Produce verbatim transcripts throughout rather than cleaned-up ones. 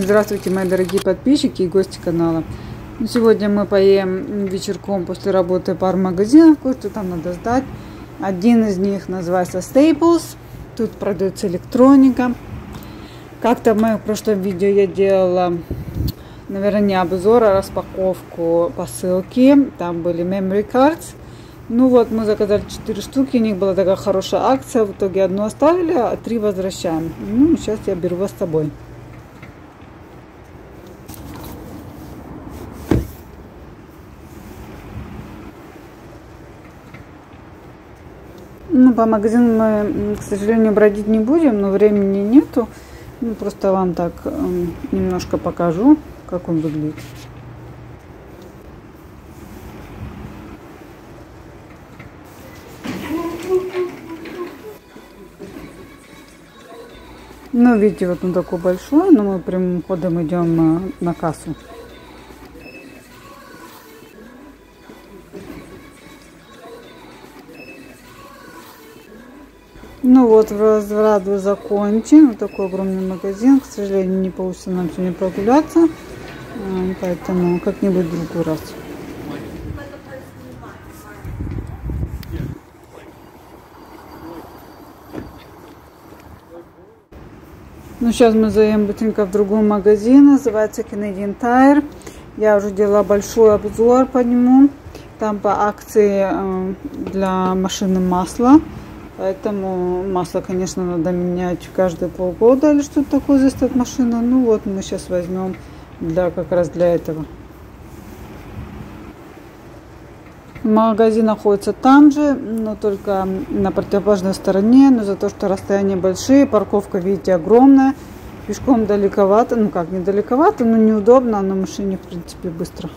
Здравствуйте, мои дорогие подписчики и гости канала. Сегодня мы поем вечерком после работы пару магазинов, кое-что там надо сдать. Один из них называется Staples. Тут продается электроника. Как-то в моем прошлом видео я делала, наверное, не обзор, а распаковку посылки. Там были memory cards. Ну вот, мы заказали четыре штуки, у них была такая хорошая акция. В итоге одну оставили, а три возвращаем. Ну, сейчас я беру вас с собой. Ну, по магазину мы, к сожалению, бродить не будем, но времени нету. Ну, просто вам так немножко покажу, как он выглядит. Ну, видите, вот он такой большой, но мы прямым ходом идем на кассу. Ну вот, возврат был закончен. Вот такой огромный магазин. К сожалению, не получится нам сегодня прогуляться. Поэтому как-нибудь в другой раз. Ну, сейчас мы заем быстренько в другой магазин. Называется Canadian Tire. Я уже делала большой обзор по нему. Там по акции для машины масла. Поэтому масло, конечно, надо менять каждые полгода или что-то такое, здесь стоит машина. Ну вот, мы сейчас возьмем для, как раз для этого. Магазин находится там же, но только на противоположной стороне. Но за то, что расстояния большие, парковка, видите, огромная. Пешком далековато, ну как недалековато, но неудобно, на машине, в принципе, быстро.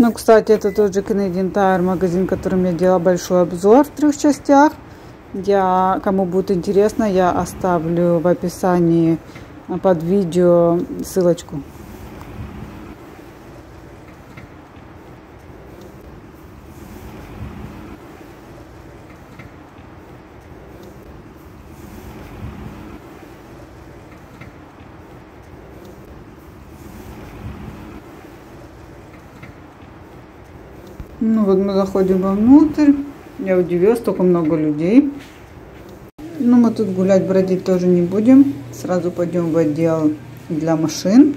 Ну, кстати, это тот же Canadian Tire магазин, которым я делала большой обзор в трех частях. Я, кому будет интересно, я оставлю в описании под видео ссылочку. Ну вот мы заходим вовнутрь. Я удивилась, столько много людей. Но мы тут гулять, бродить тоже не будем. Сразу пойдем в отдел для машин.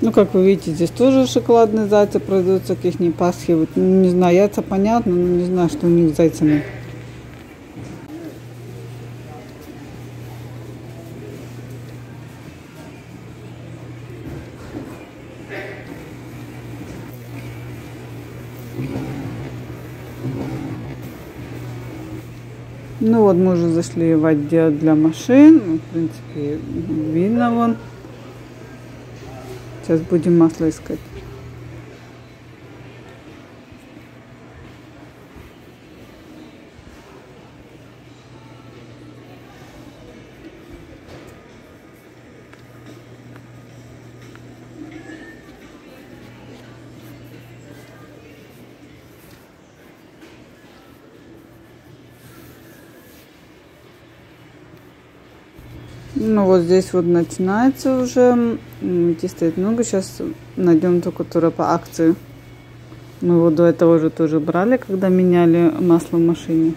Ну, как вы видите, здесь тоже шоколадные зайцы продаются, каких не пасхивают. Ну, не знаю, яйца понятно, но не знаю, что у них с зайцами. Ну вот, мы уже зашли в отдел для машин. В принципе, видно вон. Сейчас будем масло искать. Ну вот здесь вот начинается уже, идти стоит много, сейчас найдем ту, которая по акции. Мы его до этого уже тоже брали, когда меняли масло в машине.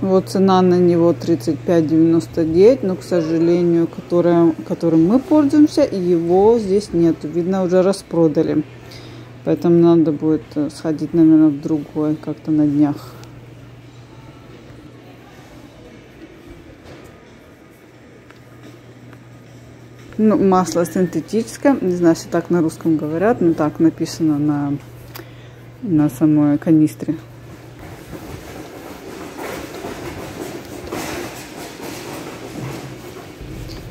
Вот цена на него тридцать пять девяносто девять, но, к сожалению, которая, которым мы пользуемся, его здесь нет. Видно, уже распродали, поэтому надо будет сходить, наверное, в другой как-то на днях. Ну, масло синтетическое, не знаю, если так на русском говорят, но так написано на, на самой канистре.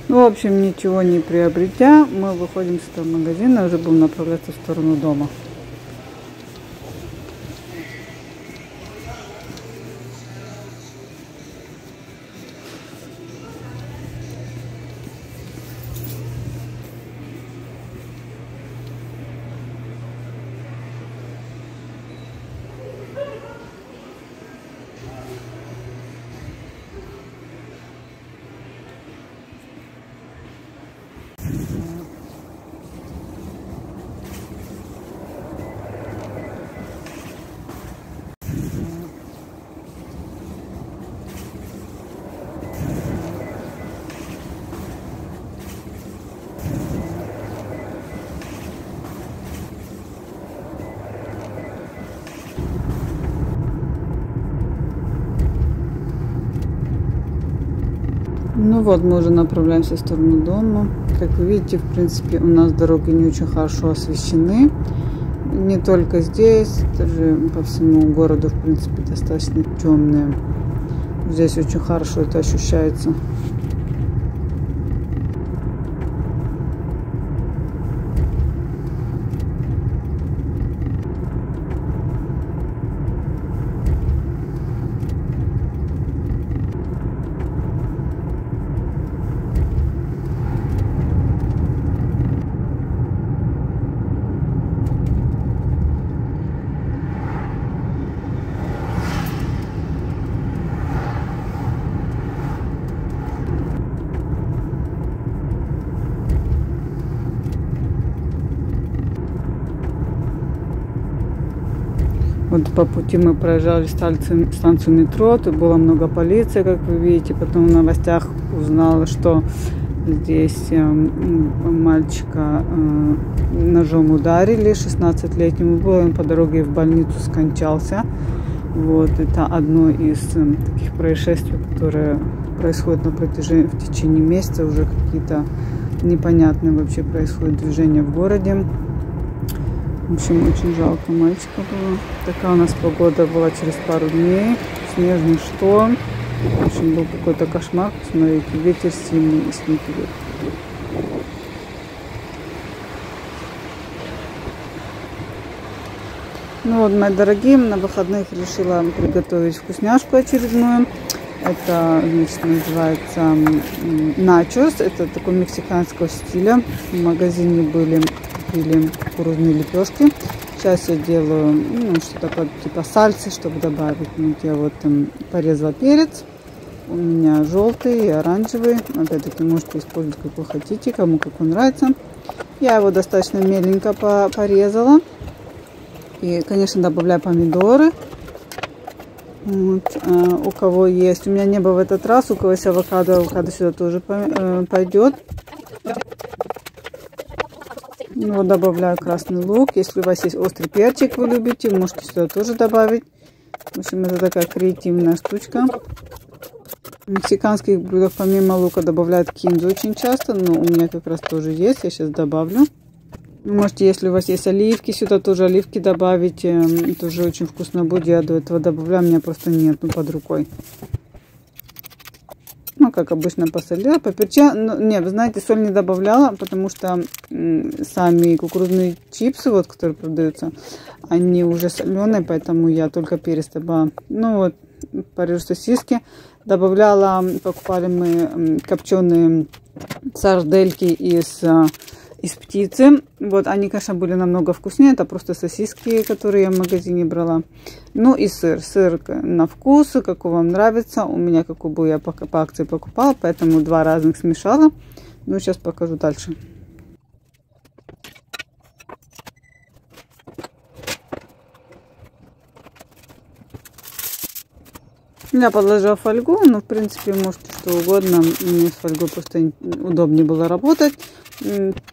Ну, в общем, ничего не приобретя, мы выходим с этого магазина, уже будем направляться в сторону дома. Ну вот, мы уже направляемся в сторону дома. Как вы видите, в принципе, у нас дороги не очень хорошо освещены. Не только здесь, даже по всему городу, в принципе, достаточно темные. Здесь очень хорошо это ощущается. Вот по пути мы проезжали станцию, станцию метро, тут было много полиции, как вы видите. Потом в новостях узнала, что здесь э, мальчика э, ножом ударили, шестнадцатилетнему было, он по дороге в больницу скончался. Вот, это одно из э, таких происшествий, которые происходят на протяжении, в течение месяца, уже какие-то непонятные вообще происходят движения в городе. В общем, очень жалко мальчика было. Такая у нас погода была через пару дней. Снежный шторм. В общем, был какой-то кошмар. Смотрите, ветер сильный и снег идет. Ну вот, мои дорогие, на выходных решила приготовить вкусняшку очередную. Это, значит, называется начос. Это такой мексиканского стиля. В магазине были... или кукурузные лепешки. Сейчас я делаю, ну, что-то такое, типа сальсы, чтобы добавить. Ну, я вот там порезала перец. У меня желтый и оранжевый. Опять-таки можете использовать какой хотите, кому какой нравится. Я его достаточно меленько порезала. И, конечно, добавляю помидоры. Вот. А у кого есть, у меня не было в этот раз, у кого есть авокадо, авокадо сюда тоже пойдет. Ну, вот добавляю красный лук. Если у вас есть острый перчик, вы любите, можете сюда тоже добавить. В общем, это такая креативная штучка. В мексиканских блюдах помимо лука добавляют кинзу очень часто, но у меня как раз тоже есть, я сейчас добавлю. Можете, если у вас есть оливки, сюда тоже оливки добавить. Это уже очень вкусно будет. Я до этого добавляю, у меня просто нет, ну, под рукой. Ну, как обычно, посолила, поперчила. Ну, не, вы знаете, соль не добавляла, потому что сами кукурузные чипсы, вот, которые продаются, они уже соленые, поэтому я только перец добавила. Ну, вот, порежу сосиски. Добавляла, покупали мы копченые сардельки из, из птицы. Вот, они, конечно, были намного вкуснее. Это просто сосиски, которые я в магазине брала. Ну и сыр. Сыр на вкус, какой вам нравится. У меня какую я по, по акции покупала, поэтому два разных смешала. Ну, сейчас покажу дальше. Я подложила фольгу, но, в принципе, можете что угодно. Мне с фольгой просто удобнее было работать.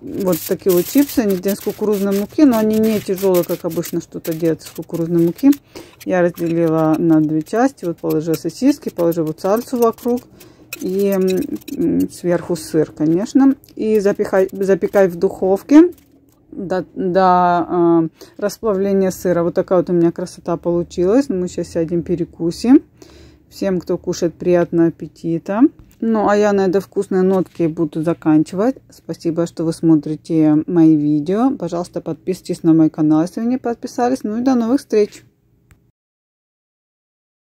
Вот такие вот чипсы, они делают с кукурузной муки, но они не тяжелые, как обычно что-то делают с кукурузной муки. Я разделила на две части, вот положила сосиски, положила вот сальсу вокруг и сверху сыр, конечно. И запихай, запекай в духовке до, до э, расплавления сыра. Вот такая вот у меня красота получилась. Мы сейчас сядем перекусим. Всем, кто кушает, приятного аппетита. Ну, а я на этой вкусной нотке буду заканчивать. Спасибо, что вы смотрите мои видео. Пожалуйста, подписывайтесь на мой канал, если вы не подписались. Ну и до новых встреч!